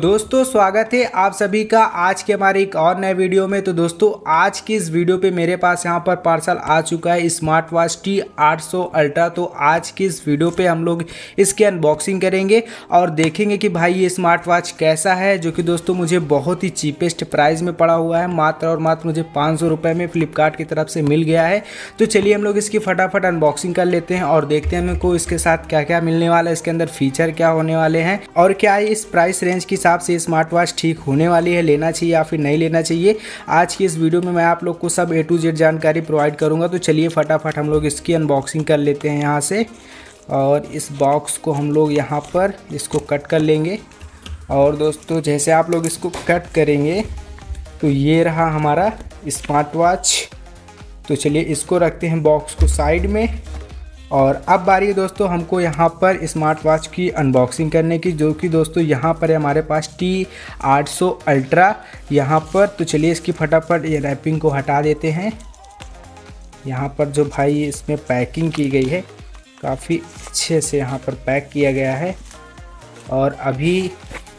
दोस्तों स्वागत है आप सभी का आज के हमारे एक और नए वीडियो में। तो दोस्तों आज की इस वीडियो पे मेरे पास यहाँ पर पार्सल आ चुका है स्मार्ट वॉच T800 अल्ट्रा। तो आज की इस वीडियो पे हम लोग इसकी अनबॉक्सिंग करेंगे और देखेंगे कि भाई ये स्मार्ट वॉच कैसा है, जो कि दोस्तों मुझे बहुत ही चीपेस्ट प्राइस में पड़ा हुआ है। मात्र और मात्र मुझे 500 रुपये में फ्लिपकार्ट की तरफ से मिल गया है। तो चलिए हम लोग इसकी फटाफट अनबॉक्सिंग कर लेते हैं और देखते हैं हमको इसके साथ क्या क्या मिलने वाला है, इसके अंदर फीचर क्या होने वाले हैं और क्या इस प्राइस रेंज के हिसाब से स्मार्ट वॉच ठीक होने वाली है, लेना चाहिए या फिर नहीं लेना चाहिए। आज की इस वीडियो में मैं आप लोग को सब A to Z जानकारी प्रोवाइड करूंगा। तो चलिए फटाफट हम लोग इसकी अनबॉक्सिंग कर लेते हैं यहाँ से, और इस बॉक्स को हम लोग यहाँ पर इसको कट कर लेंगे। और दोस्तों जैसे आप लोग इसको कट करेंगे तो ये रहा हमारा स्मार्ट वॉच। तो चलिए इसको रखते हैं बॉक्स को साइड में, और अब बारी है दोस्तों हमको यहाँ पर स्मार्ट वॉच की अनबॉक्सिंग करने की, जो कि दोस्तों यहाँ पर है हमारे पास T800 अल्ट्रा यहाँ पर। तो चलिए इसकी फटाफट ये रैपिंग को हटा देते हैं। यहाँ पर जो भाई इसमें पैकिंग की गई है काफ़ी अच्छे से यहाँ पर पैक किया गया है, और अभी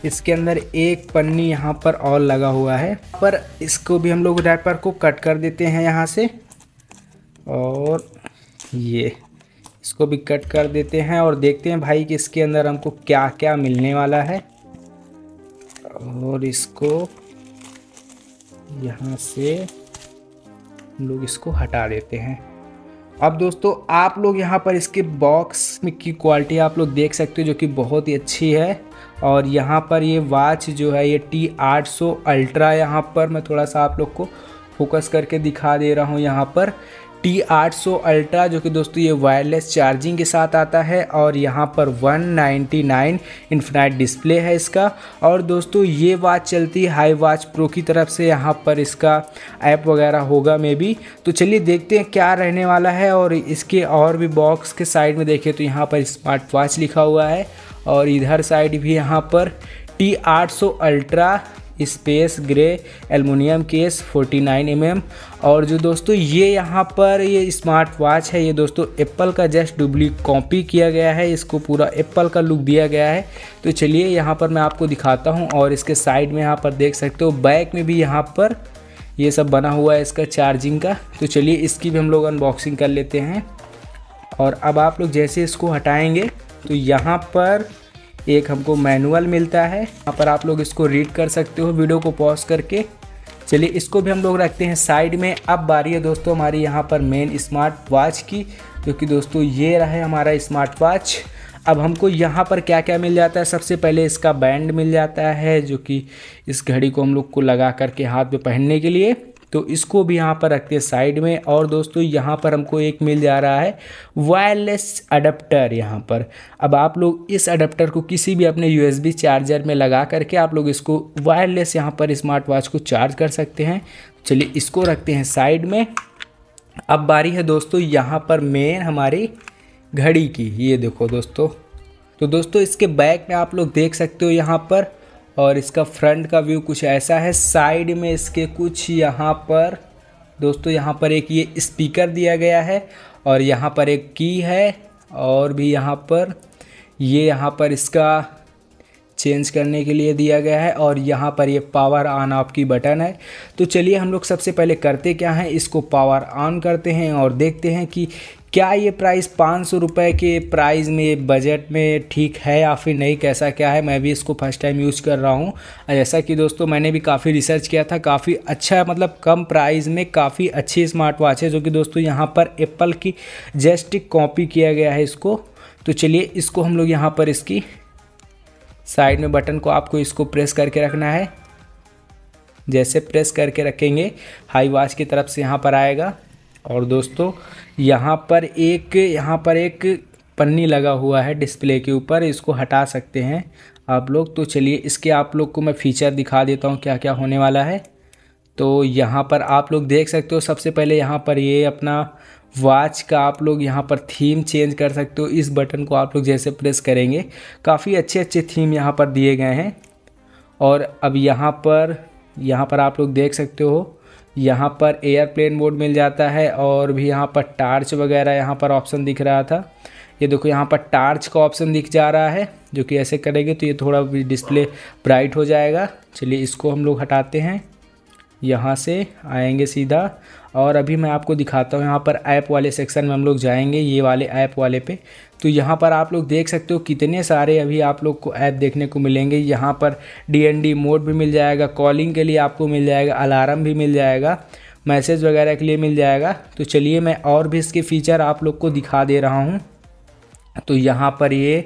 इसके अंदर एक पन्नी यहाँ पर और लगा हुआ है, पर इसको भी हम लोग रैपर को कट कर देते हैं यहाँ से, और ये इसको भी कट कर देते हैं और देखते हैं भाई कि इसके अंदर हमको क्या क्या मिलने वाला है। और इसको यहाँ से हम लोग इसको हटा देते हैं। अब दोस्तों आप लोग यहाँ पर इसके बॉक्स में की क्वालिटी आप लोग देख सकते हो, जो कि बहुत ही अच्छी है। और यहाँ पर ये वॉच जो है ये T800 अल्ट्रा, यहाँ पर मैं थोड़ा सा आप लोग को फोकस करके दिखा दे रहा हूँ। यहाँ पर T800 अल्ट्रा जो कि दोस्तों ये वायरलेस चार्जिंग के साथ आता है, और यहाँ पर 199 इन्फिनाइट डिस्प्ले है इसका। और दोस्तों ये वॉच चलती है HiWatch Pro की तरफ से, यहाँ पर इसका ऐप वगैरह होगा मे बी। तो चलिए देखते हैं क्या रहने वाला है। और इसके और भी बॉक्स के साइड में देखें तो यहाँ पर स्मार्ट वॉच लिखा हुआ है, और इधर साइड भी यहाँ पर T800 ultra space grey aluminium case 49 mm। और जो दोस्तों ये यहाँ पर ये स्मार्ट वॉच है, ये दोस्तों एप्पल का जस्ट डुप्ली कॉपी किया गया है, इसको पूरा एप्पल का लुक दिया गया है। तो चलिए यहाँ पर मैं आपको दिखाता हूँ। और इसके साइड में यहाँ पर देख सकते हो, बैक में भी यहाँ पर ये सब बना हुआ है इसका चार्जिंग का। तो चलिए इसकी भी हम लोग अनबॉक्सिंग कर लेते हैं। और अब आप लोग जैसे इसको हटाएँगे तो यहाँ पर एक हमको मैनुअल मिलता है, यहाँ पर आप लोग इसको रीड कर सकते हो वीडियो को पॉज करके। चलिए इसको भी हम लोग रखते हैं साइड में। अब बारी है दोस्तों हमारी यहाँ पर मेन स्मार्ट वॉच की, जो कि दोस्तों ये रहा है हमारा स्मार्ट वॉच। अब हमको यहाँ पर क्या क्या मिल जाता है, सबसे पहले इसका बैंड मिल जाता है, जो कि इस घड़ी को हम लोग को लगा करके हाथ में पहनने के लिए। तो इसको भी यहाँ पर रखते हैं साइड में। और दोस्तों यहाँ पर हमको एक मिल जा रहा है वायरलेस अडेप्टर यहाँ पर। अब आप लोग इस अडेप्टर को किसी भी अपने USB चार्जर में लगा करके आप लोग इसको वायरलेस यहाँ पर स्मार्ट वॉच को चार्ज कर सकते हैं। चलिए इसको रखते हैं साइड में। अब बारी है दोस्तों यहाँ पर मेन हमारी घड़ी की, ये देखो दोस्तों। तो दोस्तों इसके बैक में आप लोग देख सकते हो यहाँ पर, और इसका फ्रंट का व्यू कुछ ऐसा है। साइड में इसके कुछ यहाँ पर दोस्तों यहाँ पर एक ये स्पीकर दिया गया है, और यहाँ पर एक की है, और भी यहाँ पर ये यहाँ पर इसका चेंज करने के लिए दिया गया है, और यहाँ पर ये पावर ऑन ऑफ की बटन है। तो चलिए हम लोग सबसे पहले करते क्या है, इसको पावर ऑन करते हैं और देखते हैं कि क्या ये प्राइस 500 रुपये के प्राइस में बजट में ठीक है या फिर नहीं, कैसा क्या है। मैं भी इसको फर्स्ट टाइम यूज़ कर रहा हूँ। जैसा कि दोस्तों मैंने भी काफ़ी रिसर्च किया था, काफ़ी अच्छा मतलब कम प्राइस में काफ़ी अच्छी स्मार्ट वॉच है, जो कि दोस्तों यहाँ पर एप्पल की जस्ट कॉपी किया गया है इसको। तो चलिए इसको हम लोग यहाँ पर इसकी साइड में बटन को आपको इसको प्रेस करके रखना है। जैसे प्रेस करके रखेंगे HiWatch की तरफ से यहाँ पर आएगा। और दोस्तों यहाँ पर एक पन्नी लगा हुआ है डिस्प्ले के ऊपर, इसको हटा सकते हैं आप लोग। तो चलिए इसके आप लोग को मैं फीचर दिखा देता हूँ क्या क्या होने वाला है। तो यहाँ पर आप लोग देख सकते हो, सबसे पहले यहाँ पर ये अपना वॉच का आप लोग यहाँ पर थीम चेंज कर सकते हो। इस बटन को आप लोग जैसे प्रेस करेंगे, काफ़ी अच्छे अच्छे थीम यहाँ पर दिए गए हैं। और अब यहाँ पर आप लोग देख सकते हो, यहाँ पर एयरप्लेन मोड मिल जाता है, और भी यहाँ पर टार्च वगैरह यहाँ पर ऑप्शन दिख रहा था। ये देखो यहाँ पर टार्च का ऑप्शन दिख जा रहा है, जो कि ऐसे करेंगे तो ये थोड़ा डिस्प्ले ब्राइट हो जाएगा। चलिए इसको हम लोग हटाते हैं, यहाँ से आएंगे सीधा, और अभी मैं आपको दिखाता हूँ यहाँ पर ऐप वाले सेक्शन में हम लोग जाएंगे, ये वाले ऐप वाले पे। तो यहाँ पर आप लोग देख सकते हो कितने सारे अभी आप लोग को ऐप देखने को मिलेंगे। यहाँ पर डीएनडी मोड भी मिल जाएगा, कॉलिंग के लिए आपको मिल जाएगा, अलार्म भी मिल जाएगा, मैसेज वगैरह के लिए मिल जाएगा। तो चलिए मैं और भी इसके फीचर आप लोग को दिखा दे रहा हूँ। तो यहाँ पर ये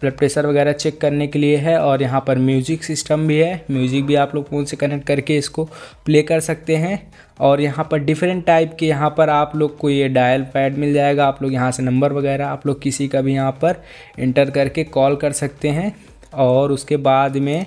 ब्लड प्रेशर वगैरह चेक करने के लिए है, और यहाँ पर म्यूजिक सिस्टम भी है, म्यूजिक भी आप लोग फ़ोन से कनेक्ट करके इसको प्ले कर सकते हैं। और यहाँ पर डिफरेंट टाइप के यहाँ पर आप लोग को ये डायल पैड मिल जाएगा, आप लोग यहाँ से नंबर वगैरह आप लोग किसी का भी यहाँ पर इंटर करके कॉल कर सकते हैं। और उसके बाद में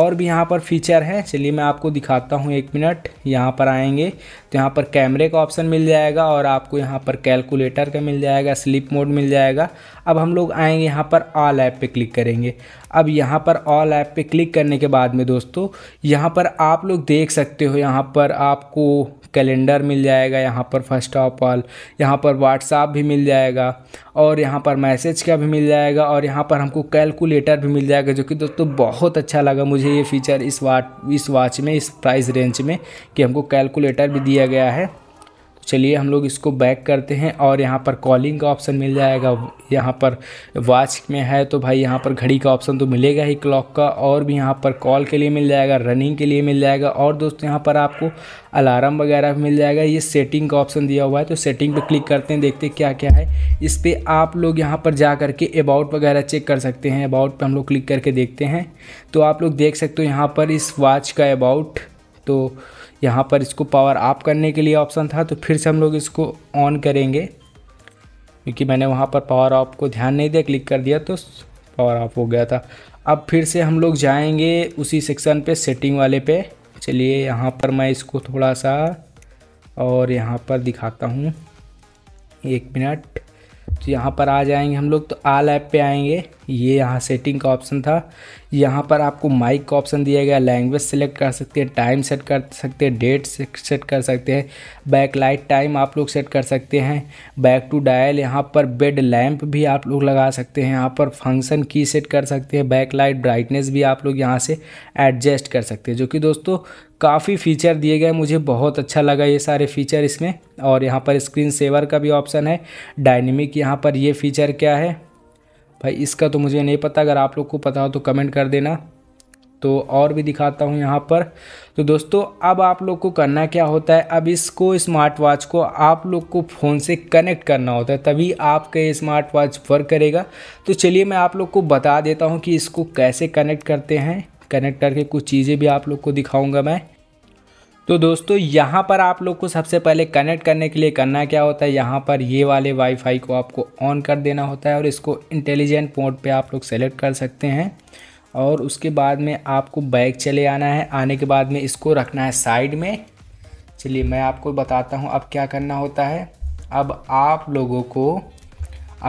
और भी यहाँ पर फीचर है, चलिए मैं आपको दिखाता हूँ, एक मिनट। यहाँ पर आएंगे तो यहाँ पर कैमरे का ऑप्शन मिल जाएगा, और आपको यहाँ पर कैलकुलेटर का मिल जाएगा, स्लीप मोड मिल जाएगा। अब हम लोग आएंगे यहाँ पर ऑल ऐप पे क्लिक करेंगे। अब यहाँ पर ऑल ऐप पे क्लिक करने के बाद में दोस्तों यहाँ पर आप लोग देख सकते हो, यहाँ पर आपको कैलेंडर मिल जाएगा, यहाँ पर फर्स्ट ऑफ ऑल यहाँ पर व्हाट्सएप भी मिल जाएगा, और यहाँ पर मैसेज का भी मिल जाएगा, और यहाँ पर हमको कैलकुलेटर भी मिल जाएगा, जो कि दोस्तों बहुत अच्छा लगा मुझे ये फीचर इस वॉच में, इस प्राइस रेंज में, कि हमको कैलकुलेटर भी दिया गया है। चलिए हम लोग इसको बैक करते हैं, और यहाँ पर कॉलिंग का ऑप्शन मिल जाएगा। यहाँ पर वॉच में है तो भाई यहाँ पर घड़ी का ऑप्शन तो मिलेगा ही, क्लॉक का, और भी यहाँ पर कॉल के लिए मिल जाएगा, रनिंग के लिए मिल जाएगा, और दोस्तों यहाँ पर आपको अलार्म वगैरह मिल जाएगा। ये सेटिंग का ऑप्शन दिया हुआ है, तो सेटिंग पे क्लिक करते हैं, देखते हैं क्या क्या है। इस पर आप लोग यहाँ पर जा करके अबाउट वगैरह चेक कर सकते हैं। अबाउट पर हम लोग क्लिक करके देखते हैं, तो आप लोग देख सकते हो यहाँ पर इस वॉच का अबाउट। तो यहाँ पर इसको पावर ऑफ करने के लिए ऑप्शन था, तो फिर से हम लोग इसको ऑन करेंगे, क्योंकि मैंने वहाँ पर पावर ऑफ को ध्यान नहीं दिया, क्लिक कर दिया तो पावर ऑफ हो गया था। अब फिर से हम लोग जाएंगे उसी सेक्शन पे, सेटिंग वाले पे। चलिए यहाँ पर मैं इसको थोड़ा सा और यहाँ पर दिखाता हूँ, एक मिनट। तो यहाँ पर आ जाएंगे हम लोग, तो ऑल ऐप पे आएंगे, ये यहाँ सेटिंग का ऑप्शन था, यहाँ पर आपको माइक का ऑप्शन दिया गया, लैंग्वेज सेलेक्ट कर सकते हैं, टाइम सेट कर सकते हैं, डेट सेट कर सकते हैं, बैकलाइट टाइम आप लोग सेट कर सकते हैं, बैक टू डायल, यहाँ पर बेड लैंप भी आप लोग लगा सकते हैं, यहाँ पर फंक्शन की सेट कर सकते हैं, बैकलाइट ब्राइटनेस भी आप लोग यहाँ से एडजस्ट कर सकते हैं। जो कि दोस्तों काफ़ी फीचर दिए गए, मुझे बहुत अच्छा लगा ये सारे फीचर इसमें। और यहाँ पर स्क्रीन सेवर का भी ऑप्शन है, डायनेमिक यहाँ पर ये फीचर क्या है भाई इसका तो मुझे नहीं पता, अगर आप लोग को पता हो तो कमेंट कर देना। तो और भी दिखाता हूँ यहाँ पर। तो दोस्तों अब आप लोग को करना क्या होता है, अब इसको स्मार्ट वॉच को आप लोग को फ़ोन से कनेक्ट करना होता है, तभी आपका ये स्मार्ट वॉच वर्क करेगा। तो चलिए मैं आप लोग को बता देता हूँ कि इसको कैसे कनेक्ट करते हैं, कनेक्ट करके कुछ चीज़ें भी आप लोग को दिखाऊँगा मैं। तो दोस्तों यहाँ पर आप लोग को सबसे पहले कनेक्ट करने के लिए करना क्या होता है, यहाँ पर ये वाले वाईफाई को आपको ऑन कर देना होता है, और इसको इंटेलिजेंट मोड पे आप लोग सेलेक्ट कर सकते हैं। और उसके बाद में आपको बैक चले आना है, आने के बाद में इसको रखना है साइड में। चलिए मैं आपको बताता हूँ अब क्या करना होता है। अब आप लोगों को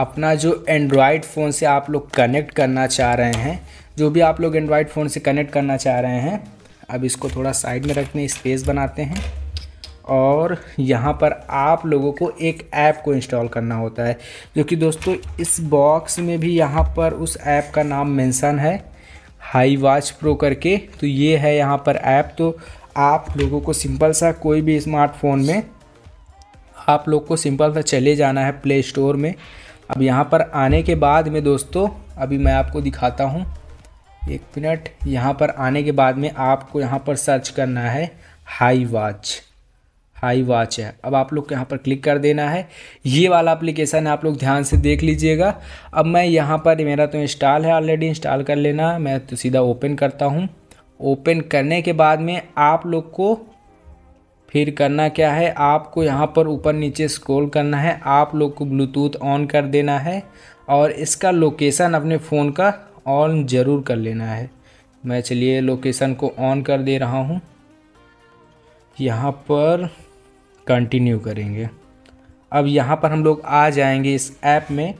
अपना जो एंड्रॉयड फ़ोन से आप लोग कनेक्ट करना चाह रहे हैं, जो भी आप लोग एंड्रॉयड फ़ोन से कनेक्ट करना चाह रहे हैं, अब इसको थोड़ा साइड में रखने स्पेस बनाते हैं, और यहाँ पर आप लोगों को एक ऐप को इंस्टॉल करना होता है, जो कि दोस्तों इस बॉक्स में भी यहाँ पर उस ऐप का नाम मेंशन है, HiWatch Pro करके। तो ये है यहाँ पर ऐप। तो आप लोगों को सिंपल सा कोई भी स्मार्टफोन में आप लोग को सिंपल सा चले जाना है प्ले स्टोर में। अब यहाँ पर आने के बाद में दोस्तों अभी मैं आपको दिखाता हूँ, एक मिनट। यहाँ पर आने के बाद में आपको यहाँ पर सर्च करना है HiWatch है। अब आप लोग यहाँ पर क्लिक कर देना है, ये वाला एप्लीकेशन है, आप लोग ध्यान से देख लीजिएगा। अब मैं यहाँ पर, मेरा तो इंस्टॉल है ऑलरेडी, इंस्टॉल कर लेना, मैं तो सीधा ओपन करता हूँ। ओपन करने के बाद में आप लोग को फिर करना क्या है, आपको यहाँ पर ऊपर नीचे स्क्रॉल करना है, आप लोग को ब्लूटूथ ऑन कर देना है, और इसका लोकेशन अपने फ़ोन का ऑन ज़रूर कर लेना है। मैं चलिए लोकेशन को ऑन कर दे रहा हूँ, यहाँ पर कंटिन्यू करेंगे। अब यहाँ पर हम लोग आ जाएंगे इस ऐप में।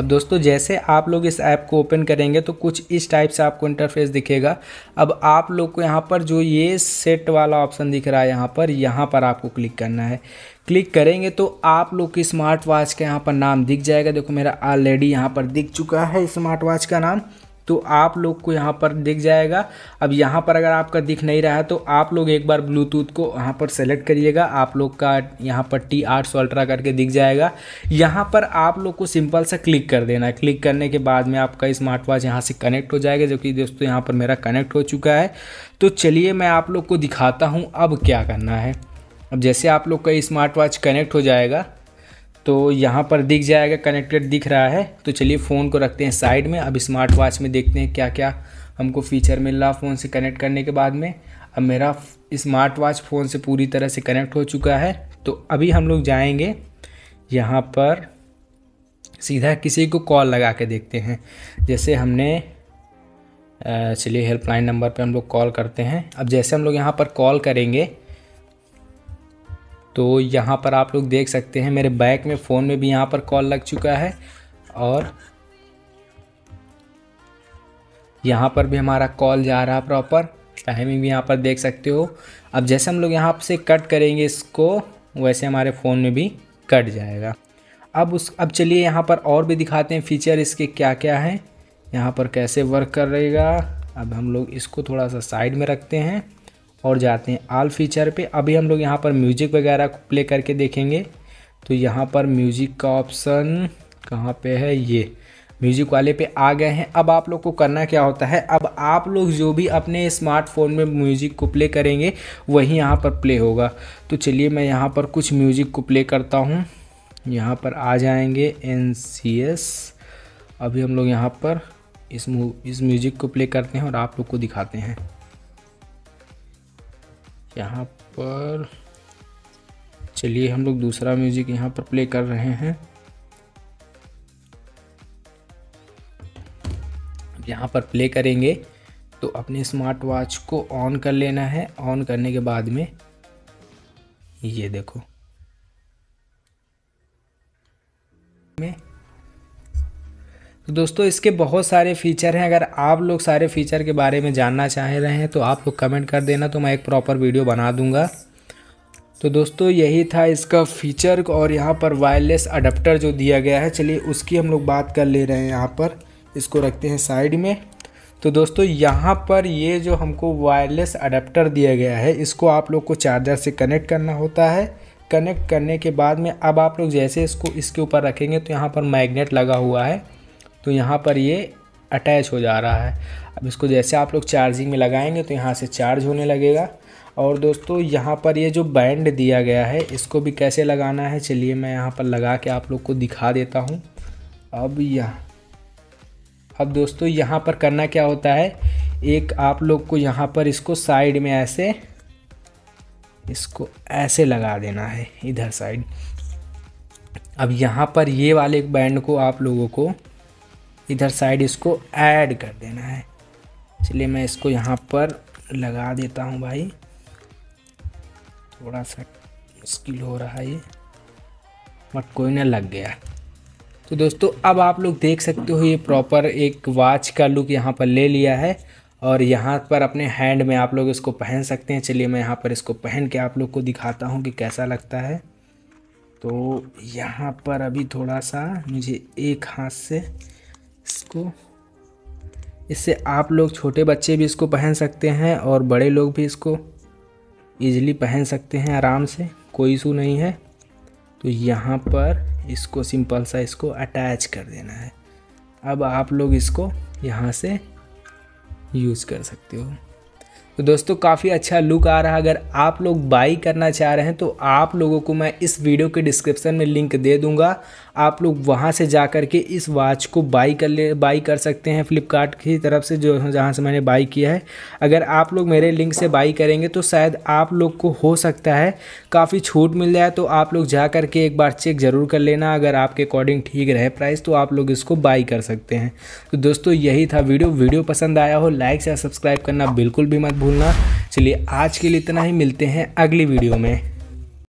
अब दोस्तों जैसे आप लोग इस ऐप को ओपन करेंगे तो कुछ इस टाइप से आपको इंटरफेस दिखेगा। अब आप लोग को यहाँ पर जो ये सेट वाला ऑप्शन दिख रहा है यहाँ पर आपको क्लिक करना है। क्लिक करेंगे तो आप लोग की स्मार्ट वॉच का यहाँ पर नाम दिख जाएगा। देखो मेरा ऑलरेडी यहाँ पर दिख चुका है स्मार्ट वॉच का नाम, तो आप लोग को यहाँ पर दिख जाएगा। अब यहाँ पर अगर आपका दिख नहीं रहा है तो आप लोग एक बार ब्लूटूथ को यहाँ पर सेलेक्ट करिएगा। आप लोग का यहाँ पर T800 अल्ट्रा करके दिख जाएगा। यहाँ पर आप लोग को सिंपल सा क्लिक कर देना है। क्लिक करने के बाद में आपका स्मार्ट वॉच यहाँ से कनेक्ट हो जाएगा, जो कि दोस्तों यहाँ पर मेरा कनेक्ट हो चुका है। तो चलिए मैं आप लोग को दिखाता हूँ अब क्या करना है। अब जैसे आप लोग का स्मार्ट वॉच कनेक्ट हो जाएगा तो यहाँ पर दिख जाएगा, कनेक्टेड दिख रहा है। तो चलिए फ़ोन को रखते हैं साइड में। अब स्मार्ट वॉच में देखते हैं क्या क्या हमको फ़ीचर मिल रहा फ़ोन से कनेक्ट करने के बाद में। अब मेरा स्मार्ट वॉच फ़ोन से पूरी तरह से कनेक्ट हो चुका है। तो अभी हम लोग जाएंगे यहाँ पर सीधा किसी को कॉल लगा के देखते हैं। जैसे हमने चलिए हेल्पलाइन नंबर पर हम लोग कॉल करते हैं। अब जैसे हम लोग यहाँ पर कॉल करेंगे तो यहाँ पर आप लोग देख सकते हैं मेरे बैक में फ़ोन में भी यहाँ पर कॉल लग चुका है और यहाँ पर भी हमारा कॉल जा रहा है प्रॉपर। टाइमिंग भी यहाँ पर देख सकते हो। अब जैसे हम लोग यहाँ से कट करेंगे इसको, वैसे हमारे फ़ोन में भी कट जाएगा। अब चलिए यहाँ पर और भी दिखाते हैं फीचर इसके क्या क्या हैं, यहाँ पर कैसे वर्क करेगा। अब हम लोग इसको थोड़ा सा साइड में रखते हैं और जाते हैं ऑल फीचर पे। अभी हम लोग यहाँ पर म्यूजिक वगैरह को प्ले करके देखेंगे। तो यहाँ पर म्यूजिक का ऑप्शन कहाँ पे है, ये म्यूजिक वाले पे आ गए हैं। अब आप लोग को करना क्या होता है, अब आप लोग जो भी अपने स्मार्टफोन में म्यूजिक को प्ले करेंगे वही यहाँ पर प्ले होगा। तो चलिए मैं यहाँ पर कुछ म्यूजिक को प्ले करता हूँ। यहाँ पर आ जाएंगे NCS। अभी हम लोग यहाँ पर इस म्यूजिक को प्ले करते हैं और आप लोग को दिखाते हैं। यहाँ पर चलिए हम लोग दूसरा म्यूजिक यहाँ पर प्ले कर रहे हैं। यहाँ पर प्ले करेंगे तो अपने स्मार्ट वॉच को ऑन कर लेना है। ऑन करने के बाद में ये देखो तो दोस्तों इसके बहुत सारे फीचर हैं। अगर आप लोग सारे फीचर के बारे में जानना चाह रहे हैं तो आप लोग कमेंट कर देना, तो मैं एक प्रॉपर वीडियो बना दूंगा। तो दोस्तों यही था इसका फीचर। और यहाँ पर वायरलेस अडप्टर जो दिया गया है, चलिए उसकी हम लोग बात कर ले रहे हैं। यहाँ पर इसको रखते हैं साइड में। तो दोस्तों यहाँ पर ये जो हमको वायरलेस अडप्टर दिया गया है, इसको आप लोग को चार्जर से कनेक्ट करना होता है। कनेक्ट करने के बाद में अब आप लोग जैसे इसको इसके ऊपर रखेंगे तो यहाँ पर मैग्नेट लगा हुआ है, तो यहाँ पर ये अटैच हो जा रहा है। अब इसको जैसे आप लोग चार्जिंग में लगाएंगे तो यहाँ से चार्ज होने लगेगा। और दोस्तों यहाँ पर ये जो बैंड दिया गया है इसको भी कैसे लगाना है, चलिए मैं यहाँ पर लगा के आप लोग को दिखा देता हूँ। अब दोस्तों यहाँ पर करना क्या होता है, एक आप लोग को यहाँ पर इसको साइड में ऐसे लगा देना है इधर साइड। अब यहाँ पर ये वाले बैंड को आप लोगों को इधर साइड इसको ऐड कर देना है। चलिए मैं इसको यहाँ पर लगा देता हूँ भाई, थोड़ा सा मुश्किल हो रहा है ये, बट कोई ना, लग गया। तो दोस्तों अब आप लोग देख सकते हो ये प्रॉपर एक वॉच का लुक यहाँ पर ले लिया है। और यहाँ पर अपने हैंड में आप लोग इसको पहन सकते हैं। चलिए मैं यहाँ पर इसको पहन के आप लोग को दिखाता हूँ कि कैसा लगता है। तो यहाँ पर अभी थोड़ा सा मुझे एक हाथ से इससे आप लोग छोटे बच्चे भी इसको पहन सकते हैं और बड़े लोग भी इसको ईजिली पहन सकते हैं, आराम से, कोई इशू नहीं है। तो यहाँ पर इसको सिंपल सा इसको अटैच कर देना है। अब आप लोग इसको यहाँ से यूज़ कर सकते हो। तो दोस्तों काफ़ी अच्छा लुक आ रहा है। अगर आप लोग बाई करना चाह रहे हैं तो आप लोगों को मैं इस वीडियो के डिस्क्रिप्शन में लिंक दे दूंगा। आप लोग वहां से जा कर के इस वॉच को बाई कर सकते हैं फ्लिपकार्ट की तरफ से, जो जहां से मैंने बाई किया है। अगर आप लोग मेरे लिंक से बाई करेंगे तो शायद आप लोग को हो सकता है काफ़ी छूट मिल जाए। तो आप लोग जा कर के एक बार चेक ज़रूर कर लेना। अगर आपके अकॉर्डिंग ठीक रहे प्राइस तो आप लोग इसको बाई कर सकते हैं। तो दोस्तों यही था वीडियो पसंद आया हो लाइक या सब्सक्राइब करना बिल्कुल भी मत भूलना। चलिए आज के लिए इतना ही, मिलते हैं अगली वीडियो में।